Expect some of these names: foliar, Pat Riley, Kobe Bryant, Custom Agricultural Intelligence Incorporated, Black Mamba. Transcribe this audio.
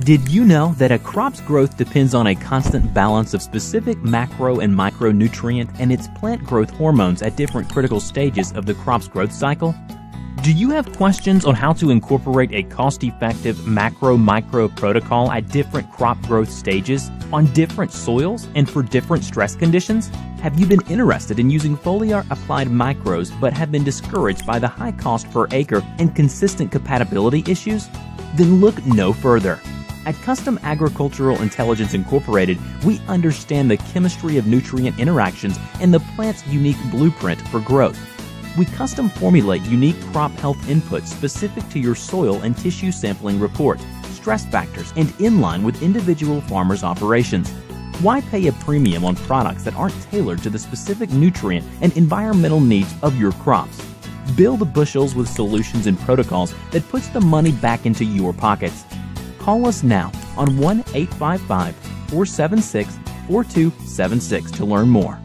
Did you know that a crop's growth depends on a constant balance of specific macro and micronutrient and its plant growth hormones at different critical stages of the crop's growth cycle? Do you have questions on how to incorporate a cost-effective macro-micro protocol at different crop growth stages, on different soils, and for different stress conditions? Have you been interested in using foliar-applied micros but have been discouraged by the high cost per acre and consistent compatibility issues? Then look no further. At Custom Agricultural Intelligence Incorporated, we understand the chemistry of nutrient interactions and the plant's unique blueprint for growth. We custom formulate unique crop health inputs specific to your soil and tissue sampling report, stress factors, and in line with individual farmers' operations. Why pay a premium on products that aren't tailored to the specific nutrient and environmental needs of your crops? Build bushels with solutions and protocols that puts the money back into your pockets. Call us now on 1-855-476-4276 to learn more.